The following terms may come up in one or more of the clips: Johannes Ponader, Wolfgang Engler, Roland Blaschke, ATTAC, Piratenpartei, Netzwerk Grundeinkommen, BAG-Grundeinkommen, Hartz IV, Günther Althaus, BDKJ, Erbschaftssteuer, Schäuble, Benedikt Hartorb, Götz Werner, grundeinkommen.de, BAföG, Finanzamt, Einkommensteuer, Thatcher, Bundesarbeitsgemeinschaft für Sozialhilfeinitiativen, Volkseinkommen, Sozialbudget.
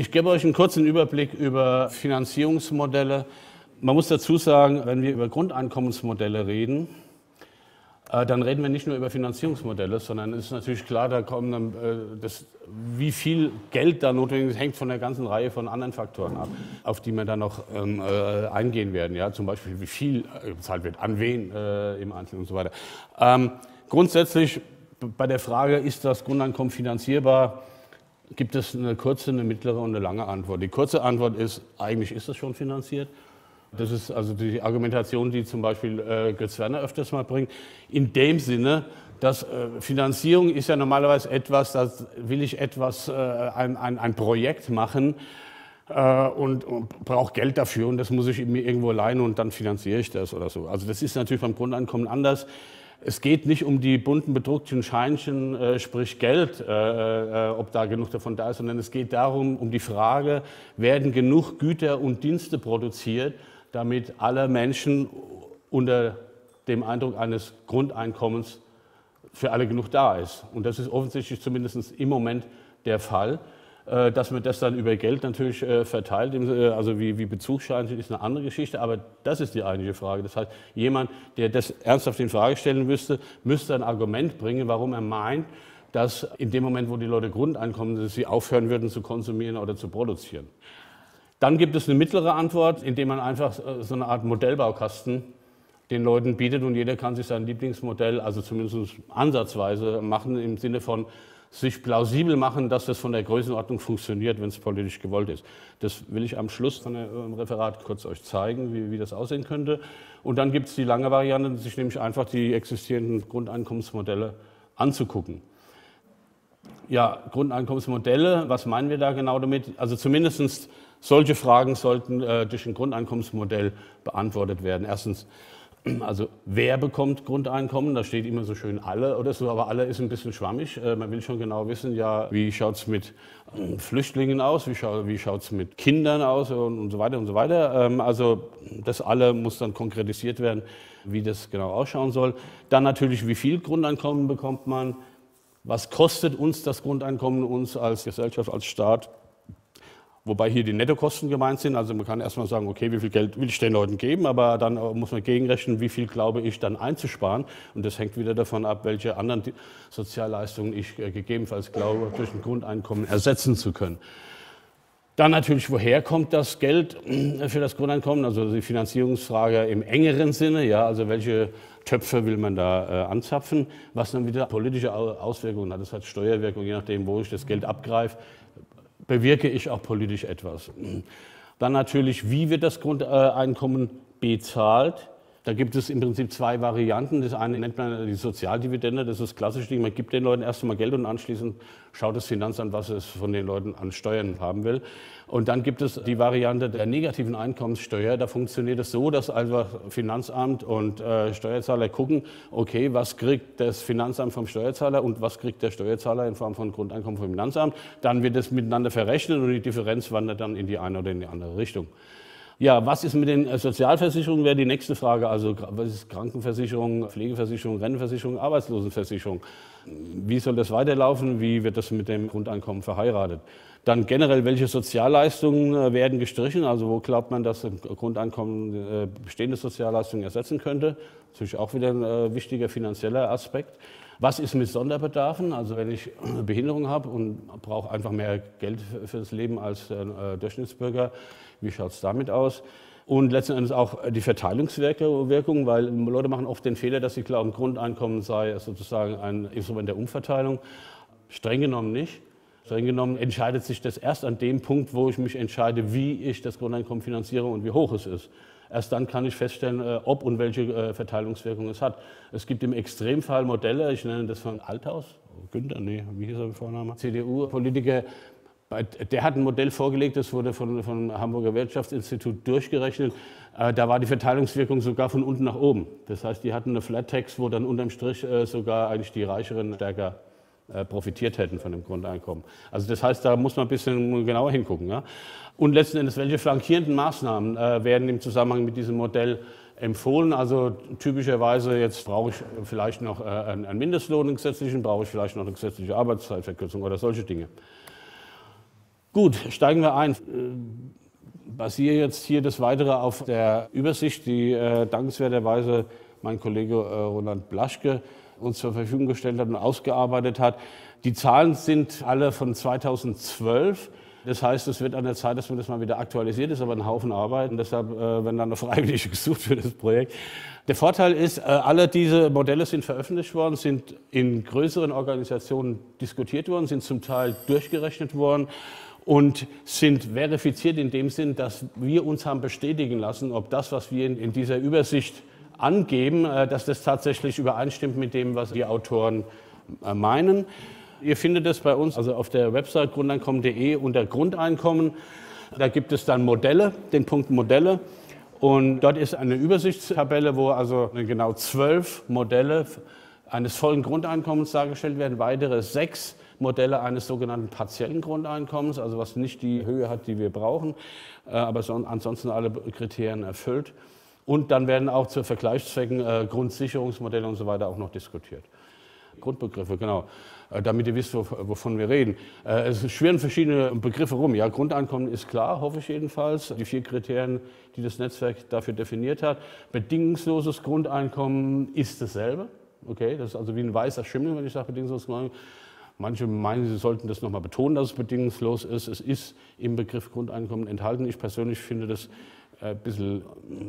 Ich gebe euch einen kurzen Überblick über Finanzierungsmodelle. Man muss dazu sagen, wenn wir über Grundeinkommensmodelle reden, dann reden wir nicht nur über Finanzierungsmodelle, sondern es ist natürlich klar, da kommen dann, wie viel Geld da notwendig ist, hängt von einer ganzen Reihe von anderen Faktoren ab, auf die wir dann noch eingehen werden. Ja, zum Beispiel, wie viel bezahlt wird, an wen im Einzelnen und so weiter. Grundsätzlich bei der Frage, ist das Grundeinkommen finanzierbar, gibt es eine kurze, eine mittlere und eine lange Antwort. Die kurze Antwort ist, eigentlich ist es schon finanziert. Das ist also die Argumentation, die zum Beispiel Götz Werner öfters mal bringt, in dem Sinne, dass Finanzierung ist ja normalerweise etwas, da will ich etwas, ein Projekt machen und brauche Geld dafür und das muss ich mir irgendwo leihen und dann finanziere ich das oder so. Also das ist natürlich beim Grundeinkommen anders. Es geht nicht um die bunten bedruckten Scheinchen, sprich Geld, ob da genug davon da ist, sondern es geht darum, um die Frage, werden genug Güter und Dienste produziert, damit alle Menschen unter dem Eindruck eines Grundeinkommens für alle genug da ist. Und das ist offensichtlich zumindest im Moment der Fall, dass man das dann über Geld natürlich verteilt, also wie Bezugsscheinchen ist eine andere Geschichte, aber das ist die eigentliche Frage. Das heißt, jemand, der das ernsthaft in Frage stellen müsste, müsste ein Argument bringen, warum er meint, dass in dem Moment, wo die Leute Grundeinkommen sind, sie aufhören würden zu konsumieren oder zu produzieren. Dann gibt es eine mittlere Antwort, indem man einfach so eine Art Modellbaukasten den Leuten bietet und jeder kann sich sein Lieblingsmodell, also zumindest ansatzweise machen, im Sinne von sich plausibel machen, dass das von der Größenordnung funktioniert, wenn es politisch gewollt ist. Das will ich am Schluss von dem Referat kurz euch zeigen, wie das aussehen könnte. Und dann gibt es die lange Variante, sich nämlich einfach die existierenden Grundeinkommensmodelle anzugucken. Ja, Grundeinkommensmodelle, was meinen wir da genau damit? Also zumindest solche Fragen sollten durch ein Grundeinkommensmodell beantwortet werden. Erstens, also wer bekommt Grundeinkommen? Da steht immer so schön alle oder so, aber alle ist ein bisschen schwammig. Man will schon genau wissen, ja, wie schaut es mit Flüchtlingen aus, wie schaut es mit Kindern aus und so weiter und so weiter. Also das alle muss dann konkretisiert werden, wie das genau ausschauen soll. Dann natürlich, wie viel Grundeinkommen bekommt man? Was kostet uns das Grundeinkommen, uns als Gesellschaft, als Staat? Wobei hier die Nettokosten gemeint sind. Also man kann erstmal sagen, okay, wie viel Geld will ich den Leuten geben, aber dann muss man gegenrechnen, wie viel glaube ich dann einzusparen. Und das hängt wieder davon ab, welche anderen Sozialleistungen ich gegebenenfalls glaube, durch ein Grundeinkommen ersetzen zu können. Dann natürlich, woher kommt das Geld für das Grundeinkommen? Also die Finanzierungsfrage im engeren Sinne, ja, also welche Töpfe will man da anzapfen, was dann wieder politische Auswirkungen hat. Das hat Steuerwirkung, je nachdem, wo ich das Geld abgreife, bewirke ich auch politisch etwas. Dann natürlich, wie wird das Grundeinkommen bezahlt? Da gibt es im Prinzip zwei Varianten. Das eine nennt man die Sozialdividende, das ist das klassische Ding. Man gibt den Leuten erst einmal Geld und anschließend schaut das Finanzamt, was es von den Leuten an Steuern haben will. Und dann gibt es die Variante der negativen Einkommenssteuer. Da funktioniert es so, dass also Finanzamt und Steuerzahler gucken, okay, was kriegt das Finanzamt vom Steuerzahler und was kriegt der Steuerzahler in Form von Grundeinkommen vom Finanzamt. Dann wird das miteinander verrechnet und die Differenz wandert dann in die eine oder in die andere Richtung. Ja, was ist mit den Sozialversicherungen, wäre die nächste Frage. Also was ist Krankenversicherung, Pflegeversicherung, Rentenversicherung, Arbeitslosenversicherung? Wie soll das weiterlaufen? Wie wird das mit dem Grundeinkommen verheiratet? Dann generell, welche Sozialleistungen werden gestrichen? Also wo glaubt man, dass ein Grundeinkommen bestehende Sozialleistungen ersetzen könnte? Natürlich auch wieder ein wichtiger finanzieller Aspekt. Was ist mit Sonderbedarfen? Also wenn ich Behinderung habe und brauche einfach mehr Geld fürs Leben als Durchschnittsbürger, wie schaut es damit aus? Und letzten Endes auch die Verteilungswirkung, weil Leute machen oft den Fehler, dass sie glauben, Grundeinkommen sei sozusagen ein Instrument der Umverteilung. Streng genommen nicht. Streng genommen entscheidet sich das erst an dem Punkt, wo ich mich entscheide, wie ich das Grundeinkommen finanziere und wie hoch es ist. Erst dann kann ich feststellen, ob und welche Verteilungswirkung es hat. Es gibt im Extremfall Modelle, ich nenne das von Althaus, Günther, nee, wie hieß er mit Vorname? CDU-Politiker, der hat ein Modell vorgelegt, das wurde vom Hamburger Wirtschaftsinstitut durchgerechnet. Da war die Verteilungswirkung sogar von unten nach oben. Das heißt, die hatten eine Flat Tax, wo dann unterm Strich sogar eigentlich die Reicheren stärker profitiert hätten von dem Grundeinkommen. Also das heißt, da muss man ein bisschen genauer hingucken. Ja? Und letzten Endes, welche flankierenden Maßnahmen werden im Zusammenhang mit diesem Modell empfohlen? Also typischerweise, jetzt brauche ich vielleicht noch einen Mindestlohn, einen gesetzlichen, brauche ich vielleicht noch eine gesetzliche Arbeitszeitverkürzung oder solche Dinge. Gut, steigen wir ein. Basiere jetzt hier das Weitere auf der Übersicht, die dankenswerterweise mein Kollege Roland Blaschke uns zur Verfügung gestellt hat und ausgearbeitet hat. Die Zahlen sind alle von 2012. Das heißt, es wird an der Zeit, dass man das mal wieder aktualisiert, ist aber ein Haufen Arbeit. Und deshalb werden dann noch Freiwillige gesucht für das Projekt. Der Vorteil ist, alle diese Modelle sind veröffentlicht worden, sind in größeren Organisationen diskutiert worden, sind zum Teil durchgerechnet worden und sind verifiziert in dem Sinn, dass wir uns haben bestätigen lassen, ob das, was wir in dieser Übersicht angeben, dass das tatsächlich übereinstimmt mit dem, was die Autoren meinen. Ihr findet es bei uns also auf der Website grundeinkommen.de unter Grundeinkommen. Da gibt es dann Modelle, den Punkt Modelle. Und dort ist eine Übersichtstabelle, wo also genau 12 Modelle eines vollen Grundeinkommens dargestellt werden, weitere 6 Modelle eines sogenannten partiellen Grundeinkommens, also was nicht die Höhe hat, die wir brauchen, aber ansonsten alle Kriterien erfüllt. Und dann werden auch zu Vergleichszwecken Grundsicherungsmodelle und so weiter auch noch diskutiert. Grundbegriffe, genau, damit ihr wisst, wovon wir reden. Es schwirren verschiedene Begriffe rum. Ja, Grundeinkommen ist klar, hoffe ich jedenfalls. Die 4 Kriterien, die das Netzwerk dafür definiert hat. Bedingungsloses Grundeinkommen ist dasselbe. Okay, das ist also wie ein weißer Schimmel, wenn ich sage bedingungsloses Grundeinkommen. Manche meinen, sie sollten das nochmal betonen, dass es bedingungslos ist. Es ist im Begriff Grundeinkommen enthalten. Ich persönlich finde das ein bisschen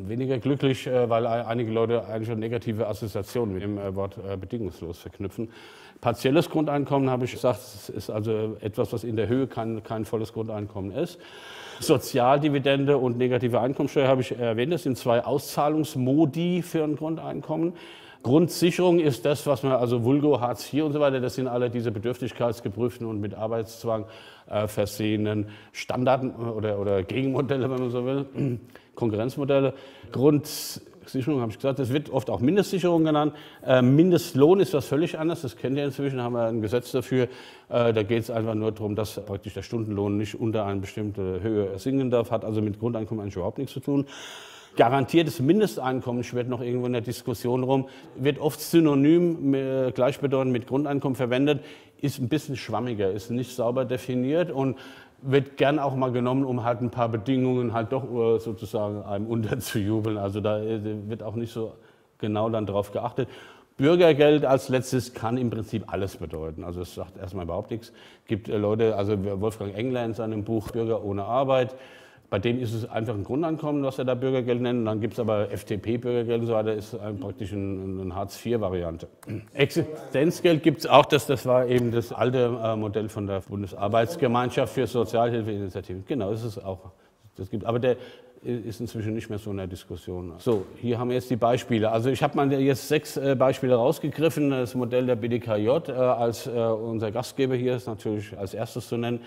weniger glücklich, weil einige Leute eigentlich schon negative Assoziationen mit dem Wort bedingungslos verknüpfen. Partielles Grundeinkommen, habe ich gesagt, ist also etwas, was in der Höhe kein volles Grundeinkommen ist. Sozialdividende und negative Einkommensteuer habe ich erwähnt. Das sind 2 Auszahlungsmodi für ein Grundeinkommen. Grundsicherung ist das, was man also vulgo, Hartz IV und so weiter, das sind alle diese bedürftigkeitsgeprüften und mit Arbeitszwang versehenen Standarden oder Gegenmodelle, wenn man so will, Konkurrenzmodelle. Grundsicherung, habe ich gesagt, das wird oft auch Mindestsicherung genannt. Mindestlohn ist was völlig anderes, das kennt ihr inzwischen, haben wir ein Gesetz dafür. Da geht es einfach nur darum, dass praktisch der Stundenlohn nicht unter eine bestimmte Höhe sinken darf, hat also mit Grundeinkommen eigentlich überhaupt nichts zu tun. Garantiertes Mindesteinkommen schwirrt noch irgendwo in der Diskussion rum, wird oft synonym gleichbedeutend mit Grundeinkommen verwendet, ist ein bisschen schwammiger, ist nicht sauber definiert und wird gern auch mal genommen, um halt ein paar Bedingungen halt doch sozusagen einem unterzujubeln. Also da wird auch nicht so genau dann drauf geachtet. Bürgergeld als letztes kann im Prinzip alles bedeuten. Also es sagt erstmal überhaupt nichts. Es gibt Leute, also Wolfgang Engler in seinem Buch Bürger ohne Arbeit, bei dem ist es einfach ein Grundeinkommen, was er da Bürgergeld nennt. Und dann gibt es aber FDP-Bürgergeld und so weiter, ist praktisch eine Hartz-IV-Variante. Existenzgeld gibt es auch, das war eben das alte Modell von der Bundesarbeitsgemeinschaft für Sozialhilfeinitiativen. Genau, das ist auch, das gibt, aber der ist inzwischen nicht mehr so in der Diskussion. So, hier haben wir jetzt die Beispiele. Also ich habe mal jetzt 6 Beispiele rausgegriffen. Das Modell der BDKJ als unser Gastgeber hier ist natürlich als erstes zu nennen.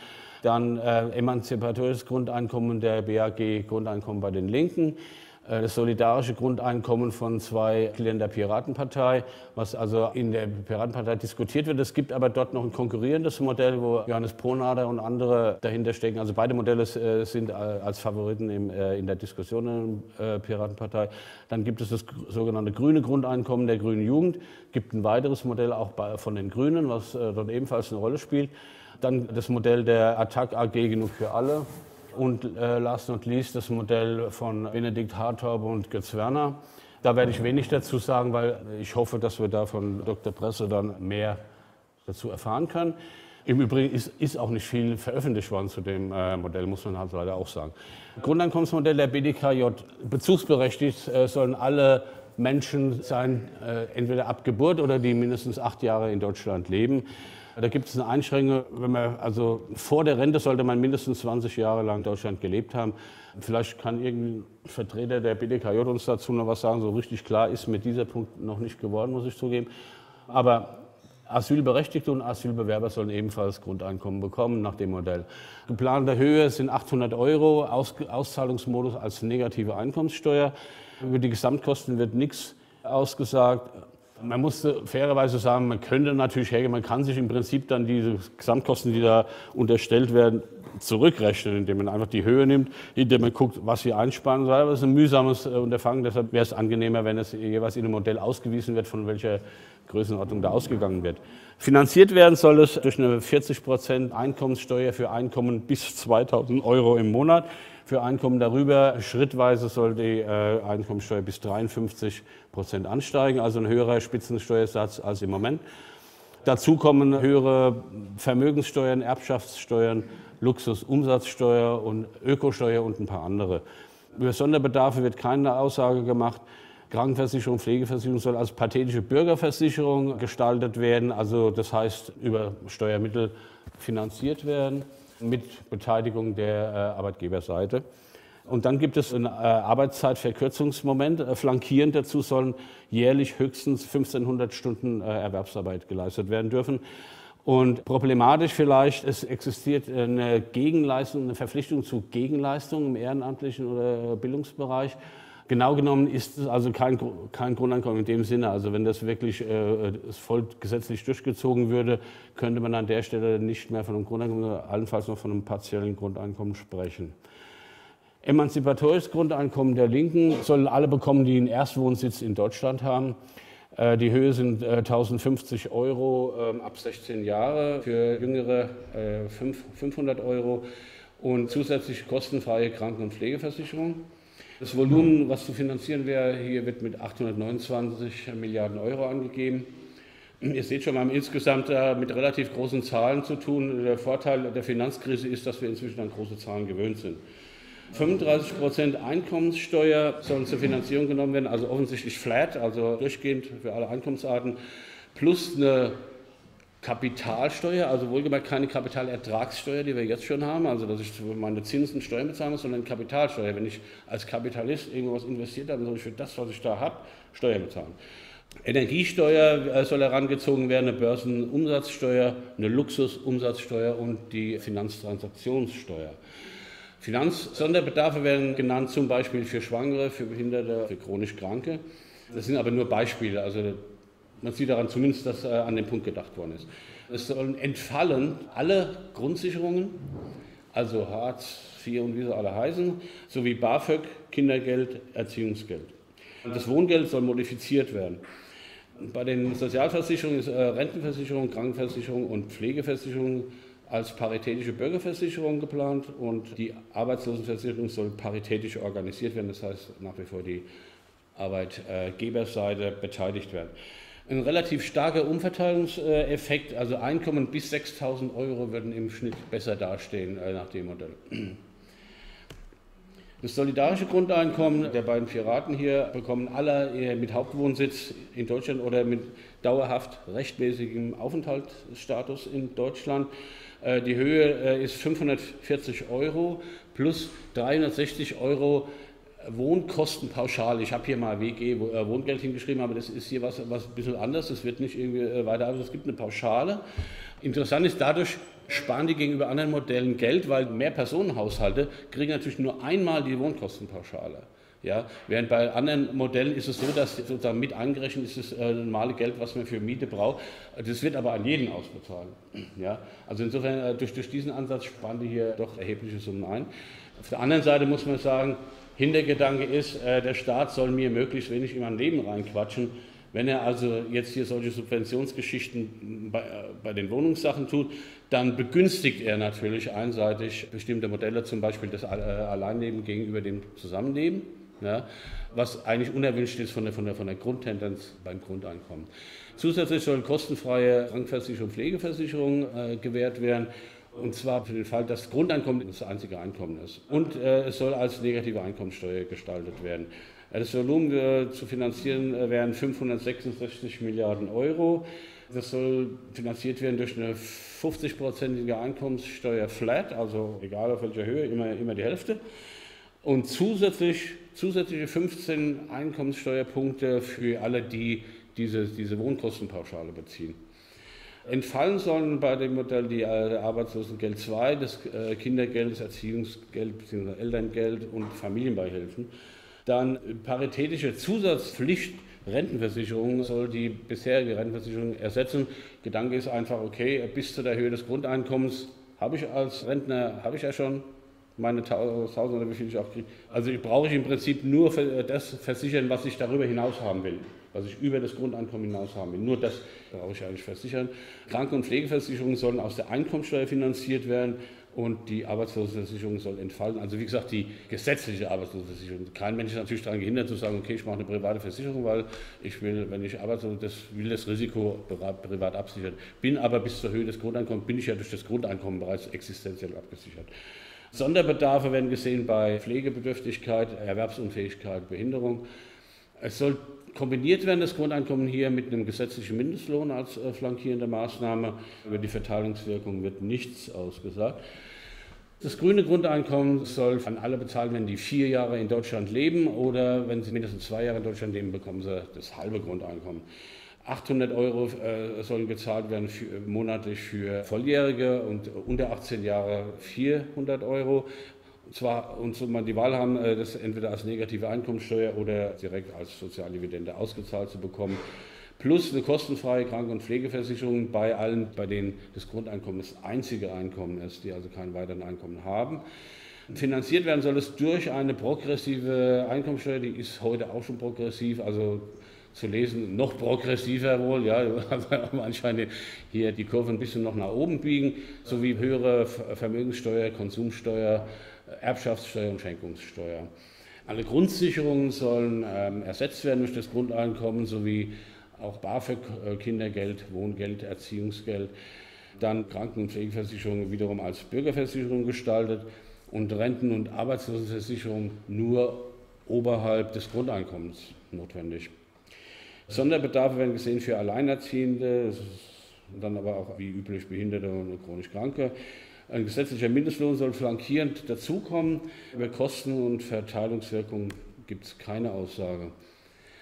Dann emanzipatorisches Grundeinkommen der BAG-Grundeinkommen bei den Linken, das solidarische Grundeinkommen von 2 Mitgliedern der Piratenpartei, was also in der Piratenpartei diskutiert wird. Es gibt aber dort noch ein konkurrierendes Modell, wo Johannes Ponader und andere dahinter stecken. Also beide Modelle sind als Favoriten in der Diskussion in der Piratenpartei. Dann gibt es das sogenannte grüne Grundeinkommen der grünen Jugend. Es gibt ein weiteres Modell auch von den Grünen, was dort ebenfalls eine Rolle spielt. Dann das Modell der ATTAC AG genug für alle und last not least das Modell von Benedikt Hartorb und Götz Werner. Da werde ich wenig dazu sagen, weil ich hoffe, dass wir da von Dr. Presse dann mehr dazu erfahren können. Im Übrigen ist auch nicht viel veröffentlicht worden zu dem Modell, muss man halt leider auch sagen. Grundeinkommensmodell der BDKJ, bezugsberechtigt sollen alle Menschen sein, entweder ab Geburt oder die mindestens 8 Jahre in Deutschland leben. Da gibt es eine Einschränkung, wenn man, also vor der Rente sollte man mindestens 20 Jahre lang in Deutschland gelebt haben. Vielleicht kann irgendein Vertreter der BDKJ uns dazu noch was sagen, so richtig klar ist mit dieser Punkt noch nicht geworden, muss ich zugeben. Aber Asylberechtigte und Asylbewerber sollen ebenfalls Grundeinkommen bekommen nach dem Modell. Geplante Höhe sind 800 €, Auszahlungsmodus als negative Einkommenssteuer. Über die Gesamtkosten wird nichts ausgesagt. Man muss fairerweise sagen, man könnte natürlich hergehen, man kann sich im Prinzip dann diese Gesamtkosten, die da unterstellt werden, zurückrechnen, indem man einfach die Höhe nimmt, indem man guckt, was wir einsparen soll. Aber das ist ein mühsames Unterfangen, deshalb wäre es angenehmer, wenn es jeweils in einem Modell ausgewiesen wird, von welcher Größenordnung da ausgegangen wird. Finanziert werden soll es durch eine 40% Einkommenssteuer für Einkommen bis 2000 Euro im Monat. Für Einkommen darüber schrittweise soll die Einkommensteuer bis 53% ansteigen, also ein höherer Spitzensteuersatz als im Moment. Dazu kommen höhere Vermögenssteuern, Erbschaftssteuern, Luxusumsatzsteuer und Ökosteuer und ein paar andere. Über Sonderbedarfe wird keine Aussage gemacht. Krankenversicherung, Pflegeversicherung soll als pathetische Bürgerversicherung gestaltet werden, also das heißt über Steuermittel finanziert werden mit Beteiligung der Arbeitgeberseite. Und dann gibt es einen Arbeitszeitverkürzungsmoment. Flankierend dazu sollen jährlich höchstens 1500 Stunden Erwerbsarbeit geleistet werden dürfen. Und problematisch vielleicht, es existiert eine Gegenleistung, eine Verpflichtung zu Gegenleistungen im ehrenamtlichen oder Bildungsbereich. Genau genommen ist es also kein Grundeinkommen in dem Sinne. Also wenn das wirklich voll gesetzlich durchgezogen würde, könnte man an der Stelle nicht mehr von einem Grundeinkommen, sondern allenfalls noch von einem partiellen Grundeinkommen sprechen. Emanzipatorisches Grundeinkommen der Linken sollen alle bekommen, die einen Erstwohnsitz in Deutschland haben. Die Höhe sind 1050 Euro ab 16 Jahre, für Jüngere 500 Euro und zusätzlich kostenfreie Kranken- und Pflegeversicherung. Das Volumen, was zu finanzieren wäre, hier wird mit 829 Milliarden Euro angegeben. Ihr seht schon, wir haben insgesamt mit relativ großen Zahlen zu tun. Der Vorteil der Finanzkrise ist, dass wir inzwischen an große Zahlen gewöhnt sind. 35% Einkommenssteuer sollen zur Finanzierung genommen werden, also offensichtlich flat, also durchgehend für alle Einkommensarten, plus eine Kapitalsteuer, also wohlgemerkt keine Kapitalertragssteuer, die wir jetzt schon haben, also dass ich meine Zinsen Steuern bezahlen muss, sondern Kapitalsteuer. Wenn ich als Kapitalist irgendwas investiert habe, soll ich für das, was ich da habe, Steuern bezahlen. Energiesteuer soll herangezogen werden, eine Börsenumsatzsteuer, eine Luxusumsatzsteuer und die Finanztransaktionssteuer. Finanzsonderbedarfe werden genannt, zum Beispiel für Schwangere, für Behinderte, für chronisch Kranke. Das sind aber nur Beispiele, also man sieht daran zumindest, dass an den Punkt gedacht worden ist. Es sollen entfallen alle Grundsicherungen, also Hartz IV und wie sie alle heißen, sowie BAföG, Kindergeld, Erziehungsgeld. Das Wohngeld soll modifiziert werden. Bei den Sozialversicherungen ist Rentenversicherung, Krankenversicherung und Pflegeversicherung als paritätische Bürgerversicherung geplant und die Arbeitslosenversicherung soll paritätisch organisiert werden, das heißt nach wie vor die Arbeitgeberseite beteiligt werden. Ein relativ starker Umverteilungseffekt, also Einkommen bis 6.000 Euro würden im Schnitt besser dastehen nach dem Modell. Das solidarische Grundeinkommen der beiden Piraten hier bekommen alle mit Hauptwohnsitz in Deutschland oder mit dauerhaft rechtmäßigem Aufenthaltsstatus in Deutschland. Die Höhe ist 540 Euro plus 360 Euro Wohnkostenpauschale. Ich habe hier mal WG Wohngeld hingeschrieben, aber das ist hier was ein bisschen anders. Das wird nicht irgendwie weiter, also es gibt eine Pauschale. Interessant ist, dadurch sparen die gegenüber anderen Modellen Geld, weil mehr Personenhaushalte kriegen natürlich nur einmal die Wohnkostenpauschale. Ja? Während bei anderen Modellen ist es so, dass sozusagen mit angerechnet ist das normale Geld, was man für Miete braucht. Das wird aber an jeden ausbezahlt. Ja? Also insofern, durch diesen Ansatz sparen die hier doch erhebliche Summen ein. Auf der anderen Seite muss man sagen, Hintergedanke ist, der Staat soll mir möglichst wenig in mein Leben reinquatschen. Wenn er also jetzt hier solche Subventionsgeschichten bei den Wohnungssachen tut, dann begünstigt er natürlich einseitig bestimmte Modelle, zum Beispiel das Alleinleben gegenüber dem Zusammenleben, ja, was eigentlich unerwünscht ist von der Grundtendenz beim Grundeinkommen. Zusätzlich sollen kostenfreie Krankenversicherung und Pflegeversicherung gewährt werden. Und zwar für den Fall, dass Grundeinkommen das einzige Einkommen ist. Und es soll als negative Einkommensteuer gestaltet werden. Das Volumen zu finanzieren wären 566 Milliarden Euro. Das soll finanziert werden durch eine 50-prozentige Einkommenssteuer flat, also egal auf welcher Höhe, immer die Hälfte. Und zusätzliche 15 Einkommenssteuerpunkte für alle, die diese Wohnkostenpauschale beziehen. Entfallen sollen bei dem Modell die Arbeitslosengeld II, das Kindergeld, das Erziehungsgeld bzw. Elterngeld und Familienbeihilfen. Dann paritätische Zusatzpflicht Rentenversicherung soll die bisherige Rentenversicherung ersetzen. Gedanke ist einfach, okay, bis zu der Höhe des Grundeinkommens habe ich als Rentner, habe ich ja schon meine 1000 oder wie viel ich auch kriege. Also ich brauche im Prinzip nur für das versichern, was ich darüber hinaus haben will. was ich über das Grundeinkommen hinaus haben will. Nur das brauche ich eigentlich versichern. Kranken- und Pflegeversicherungen sollen aus der Einkommensteuer finanziert werden und die Arbeitslosenversicherung soll entfallen. Also wie gesagt, die gesetzliche Arbeitslosenversicherung. Kein Mensch ist natürlich daran gehindert zu sagen, okay, ich mache eine private Versicherung, weil ich will, wenn ich arbeitslos bin, das Risiko privat absichern. Bin aber bis zur Höhe des Grundeinkommens, bin ich ja durch das Grundeinkommen bereits existenziell abgesichert. Sonderbedarfe werden gesehen bei Pflegebedürftigkeit, Erwerbsunfähigkeit, Behinderung. Es soll kombiniert werden, das Grundeinkommen hier mit einem gesetzlichen Mindestlohn als flankierende Maßnahme. Über die Verteilungswirkung wird nichts ausgesagt. Das grüne Grundeinkommen soll an alle bezahlt werden, die 4 Jahre in Deutschland leben oder wenn sie mindestens 2 Jahre in Deutschland leben, bekommen sie das halbe Grundeinkommen. 800 € sollen gezahlt werden monatlich für Volljährige und unter 18 Jahre 400 €. Und zwar, und so man die Wahl haben, das entweder als negative Einkommensteuer oder direkt als Sozialdividende ausgezahlt zu bekommen. Plus eine kostenfreie Kranken- und Pflegeversicherung bei allen, bei denen das Grundeinkommen das einzige Einkommen ist, die also kein weiteres Einkommen haben. Finanziert werden soll es durch eine progressive Einkommensteuer, die ist heute auch schon progressiv, also zu lesen, noch progressiver wohl, ja, anscheinend hier die Kurve ein bisschen noch nach oben biegen, sowie höhere Vermögenssteuer, Konsumsteuer, Erbschaftssteuer und Schenkungssteuer. Alle Grundsicherungen sollen ersetzt werden durch das Grundeinkommen, sowie auch BAföG, Kindergeld, Wohngeld, Erziehungsgeld, dann Kranken- und Pflegeversicherung wiederum als Bürgerversicherung gestaltet und Renten- und Arbeitslosenversicherung nur oberhalb des Grundeinkommens notwendig. Sonderbedarfe werden gesehen für Alleinerziehende, dann aber auch wie üblich Behinderte und chronisch Kranke. Ein gesetzlicher Mindestlohn soll flankierend dazukommen. Über Kosten und Verteilungswirkungen gibt es keine Aussage.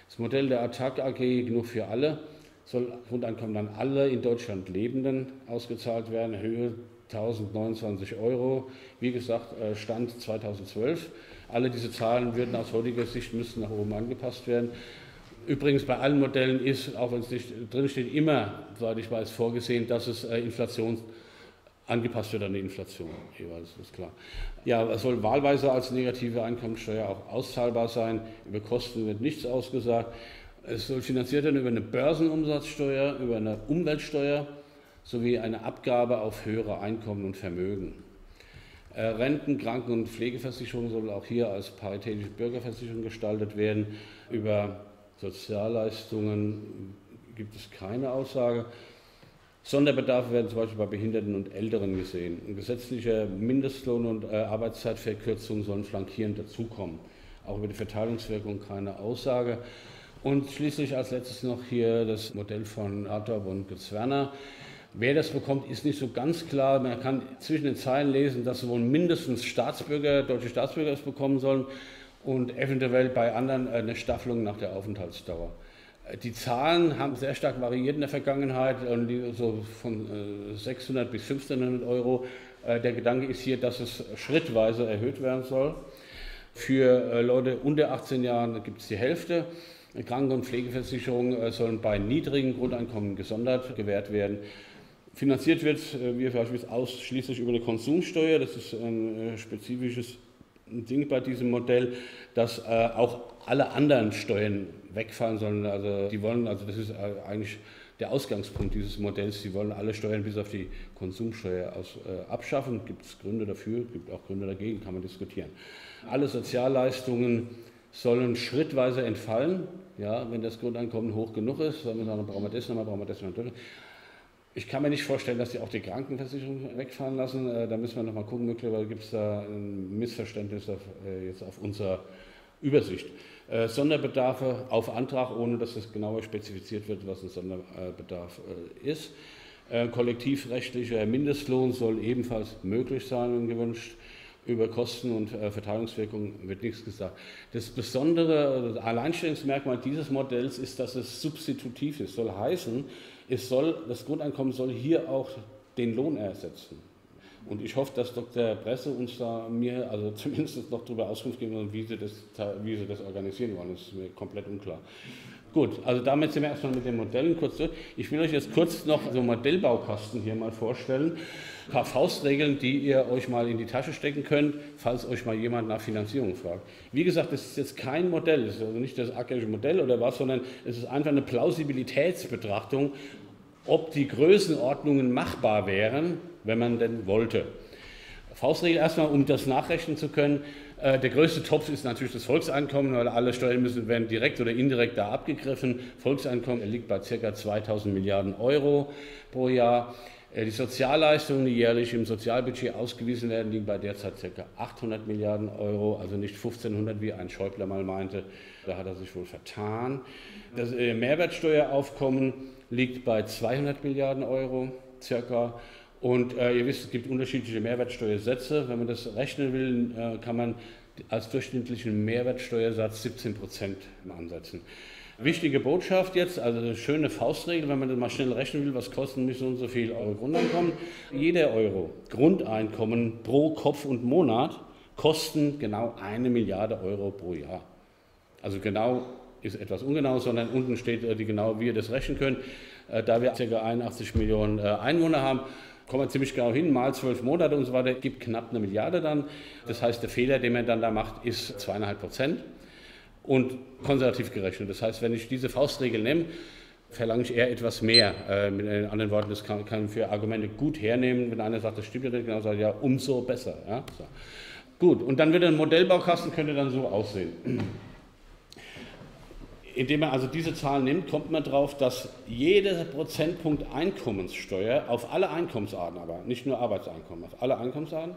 Das Modell der ATTAC AG, genug für alle, soll Grundeinkommen an alle in Deutschland Lebenden ausgezahlt werden, Höhe 1029 €. Wie gesagt, Stand 2012. Alle diese Zahlen würden aus heutiger Sicht müssen nach oben angepasst werden. Übrigens bei allen Modellen ist, auch wenn es nicht drin steht, immer, soweit ich weiß, vorgesehen, dass es Inflation angepasst wird an die Inflation. Jeweils, ist klar. Ja, es soll wahlweise als negative Einkommensteuer auch auszahlbar sein. Über Kosten wird nichts ausgesagt. Es soll finanziert werden über eine Börsenumsatzsteuer, über eine Umweltsteuer sowie eine Abgabe auf höhere Einkommen und Vermögen. Renten-, Kranken- und Pflegeversicherung soll auch hier als paritätische Bürgerversicherung gestaltet werden. Über Sozialleistungen gibt es keine Aussage. Sonderbedarfe werden zum Beispiel bei Behinderten und Älteren gesehen. Ein gesetzlicher Mindestlohn und Arbeitszeitverkürzung sollen flankierend dazukommen. Auch über die Verteilungswirkung keine Aussage. Und schließlich als letztes noch hier das Modell von ATTAC und Götz Werner. Wer das bekommt, ist nicht so ganz klar. Man kann zwischen den Zeilen lesen, dass wohl mindestens Staatsbürger, deutsche Staatsbürger es bekommen sollen. Und eventuell bei anderen eine Staffelung nach der Aufenthaltsdauer. Die Zahlen haben sehr stark variiert in der Vergangenheit, so von 600 bis 1500 €. Der Gedanke ist hier, dass es schrittweise erhöht werden soll. Für Leute unter 18 Jahren gibt es die Hälfte. Kranken- und Pflegeversicherungen sollen bei niedrigen Grundeinkommen gesondert gewährt werden. Finanziert wird, wie beispielsweise ausschließlich über eine Konsumsteuer, das ist ein spezifisches Ding bei diesem Modell, dass auch alle anderen Steuern wegfallen sollen. Also die wollen, also das ist eigentlich der Ausgangspunkt dieses Modells, sie wollen alle Steuern bis auf die Konsumsteuer abschaffen. Gibt es Gründe dafür, gibt auch Gründe dagegen, kann man diskutieren. Alle Sozialleistungen sollen schrittweise entfallen, ja, wenn das Grundeinkommen hoch genug ist, dann brauchen wir das nochmal, brauchen wir das nochmal. Ich kann mir nicht vorstellen, dass sie auch die Krankenversicherung wegfahren lassen. Da müssen wir nochmal gucken, möglicherweise gibt es da ein Missverständnis jetzt auf unserer Übersicht. Sonderbedarfe auf Antrag, ohne dass das genauer spezifiziert wird, was ein Sonderbedarf ist. Kollektivrechtlicher Mindestlohn soll ebenfalls möglich sein, wenn gewünscht. Über Kosten und Verteilungswirkungen wird nichts gesagt. Das besondere Alleinstellungsmerkmal dieses Modells ist, dass es substitutiv ist. Soll heißen, das Grundeinkommen soll hier auch den Lohn ersetzen. Und ich hoffe, dass Dr. Presse uns da mir also zumindest noch darüber Auskunft geben wird, wie sie das organisieren wollen. Das ist mir komplett unklar. Gut, also damit sind wir erstmal mit den Modellen kurz durch. Ich will euch jetzt kurz noch so einen Modellbaukasten hier mal vorstellen. ein paar Faustregeln, die ihr euch mal in die Tasche stecken könnt, falls euch mal jemand nach Finanzierung fragt. Wie gesagt, das ist jetzt kein Modell, das ist also nicht das ACKische Modell oder was, sondern es ist einfach eine Plausibilitätsbetrachtung, ob die Größenordnungen machbar wären, wenn man denn wollte. Faustregel erstmal, um das nachrechnen zu können. Der größte Topf ist natürlich das Volkseinkommen, weil alle Steuern werden direkt oder indirekt da abgegriffen. Volkseinkommen liegt bei ca. 2000 Milliarden Euro pro Jahr. Die Sozialleistungen, die jährlich im Sozialbudget ausgewiesen werden, liegen bei derzeit ca. 800 Milliarden Euro, also nicht 1500, wie ein Schäuble mal meinte. Da hat er sich wohl vertan. Das Mehrwertsteueraufkommen liegt bei 200 Milliarden Euro circa. Und ihr wisst, es gibt unterschiedliche Mehrwertsteuersätze. Wenn man das rechnen will, kann man als durchschnittlichen Mehrwertsteuersatz 17% ansetzen. Wichtige Botschaft jetzt, also eine schöne Faustregel, wenn man das mal schnell rechnen will, was kosten mich so und so viel Euro Grundeinkommen. Jeder Euro Grundeinkommen pro Kopf und Monat kosten genau 1 Milliarde Euro pro Jahr. Also genau ist etwas ungenau, sondern unten steht genau, wie ihr das rechnen könnt. Da wir ca. 81 Millionen Einwohner haben, kommen wir ziemlich genau hin, mal 12 Monate und so weiter, gibt knapp 1 Milliarde dann. Das heißt, der Fehler, den man dann da macht, ist 2,5% und konservativ gerechnet. Das heißt, wenn ich diese Faustregel nehme, verlange ich eher etwas mehr. Mit anderen Worten, das kann für Argumente gut hernehmen. Wenn einer sagt, das stimmt ja nicht, genau, sagt ja, umso besser. Ja? So. Gut, und dann wird ein Modellbaukasten, könnte dann so aussehen. Indem man also diese Zahlen nimmt, kommt man drauf, dass jeder Prozentpunkt Einkommenssteuer auf alle Einkommensarten, aber nicht nur Arbeitseinkommen, auf alle Einkommensarten,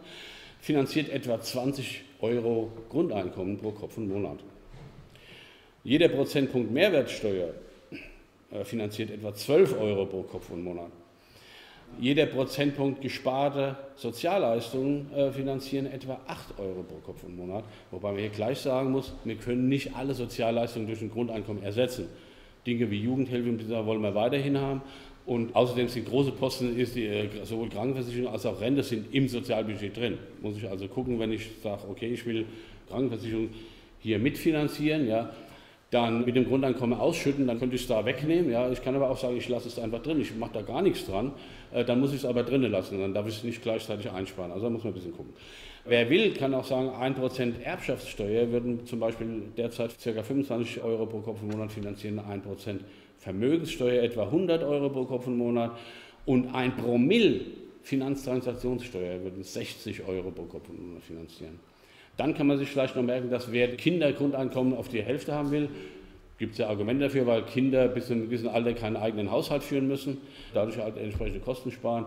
finanziert etwa 20 Euro Grundeinkommen pro Kopf und Monat. Jeder Prozentpunkt Mehrwertsteuer finanziert etwa 12 Euro pro Kopf und Monat. Jeder Prozentpunkt gesparte Sozialleistungen finanzieren etwa 8 Euro pro Kopf und Monat. Wobei man hier gleich sagen muss, wir können nicht alle Sozialleistungen durch ein Grundeinkommen ersetzen. Dinge wie Jugendhilfe und dieser wollen wir weiterhin haben. Und außerdem sind große Posten, sowohl Krankenversicherung als auch Rente sind im Sozialbudget drin. Muss ich also gucken, wenn ich sage, okay, ich will Krankenversicherung hier mitfinanzieren, ja, dann mit dem Grundeinkommen ausschütten, dann könnte ich es da wegnehmen. Ja. Ich kann aber auch sagen, ich lasse es einfach drin, ich mache da gar nichts dran, dann muss ich es aber drinnen lassen, dann darf ich es nicht gleichzeitig einsparen. Also da muss man ein bisschen gucken. Wer will, kann auch sagen, 1% Erbschaftssteuer würden zum Beispiel derzeit ca. 25 Euro pro Kopf im Monat finanzieren, 1% Vermögenssteuer etwa 100 Euro pro Kopf im Monat und 1 Promille Finanztransaktionssteuer würden 60 Euro pro Kopf im Monat finanzieren. Dann kann man sich vielleicht noch merken, dass wer Kindergrundeinkommen auf die Hälfte haben will, gibt es ja Argumente dafür, weil Kinder bis zu einem gewissen Alter keinen eigenen Haushalt führen müssen, dadurch halt entsprechende Kosten sparen,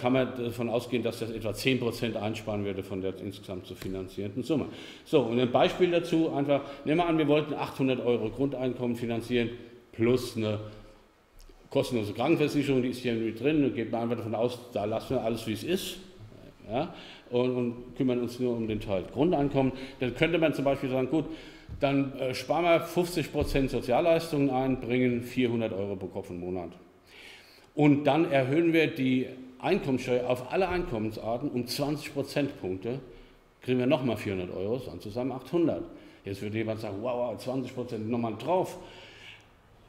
kann man davon ausgehen, dass das etwa 10% einsparen würde von der insgesamt zu finanzierenden Summe. So, und ein Beispiel dazu einfach, nehmen wir an, wir wollten 800 Euro Grundeinkommen finanzieren plus eine kostenlose Krankenversicherung, die ist hier mit drin, und geht man einfach davon aus, da lassen wir alles, wie es ist. Ja, und kümmern uns nur um den Teil Grundeinkommen, dann könnte man zum Beispiel sagen, gut, dann sparen wir 50% Sozialleistungen ein, bringen 400 Euro pro Kopf im Monat. Und dann erhöhen wir die Einkommensteuer auf alle Einkommensarten um 20 Prozentpunkte, kriegen wir nochmal 400 Euro, dann zusammen 800. Jetzt würde jemand sagen, wow, 20% nochmal drauf.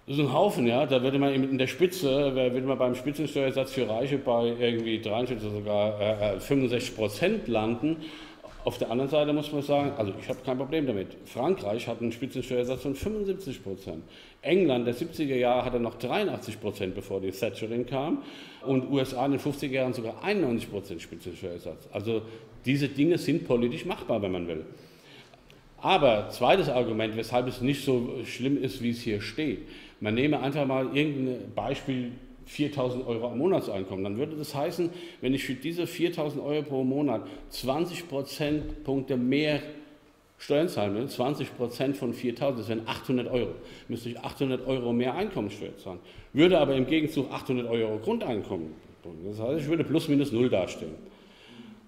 Das ist ein Haufen, ja. Da würde man in der Spitze, würde man beim Spitzensteuersatz für Reiche bei irgendwie 43 oder sogar 65% landen. Auf der anderen Seite muss man sagen, also ich habe kein Problem damit. Frankreich hat einen Spitzensteuersatz von 75%. England der 70er Jahre hatte noch 83%, bevor die Thatcherin kam. Und USA in den 50er Jahren sogar 91% Spitzensteuersatz. Also diese Dinge sind politisch machbar, wenn man will. Aber zweites Argument, weshalb es nicht so schlimm ist, wie es hier steht. Man nehme einfach mal irgendein Beispiel 4.000 Euro am Monatseinkommen. Dann würde das heißen, wenn ich für diese 4.000 Euro pro Monat 20 Prozentpunkte mehr Steuern zahlen will, 20% von 4.000, das wären 800 Euro. Müsste ich 800 Euro mehr Einkommensteuer zahlen. Würde aber im Gegenzug 800 Euro Grundeinkommen bringen. Das heißt, ich würde plus minus null dastehen.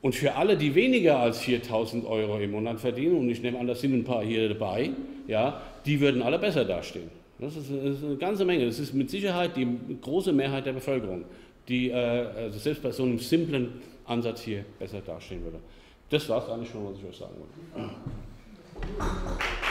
Und für alle, die weniger als 4.000 Euro im Monat verdienen, und ich nehme an, das sind ein paar hier dabei, ja, die würden alle besser dastehen. Das ist eine ganze Menge. Das ist mit Sicherheit die große Mehrheit der Bevölkerung, die also selbst bei so einem simplen Ansatz hier besser dastehen würde. Das war es eigentlich schon, was ich euch sagen wollte.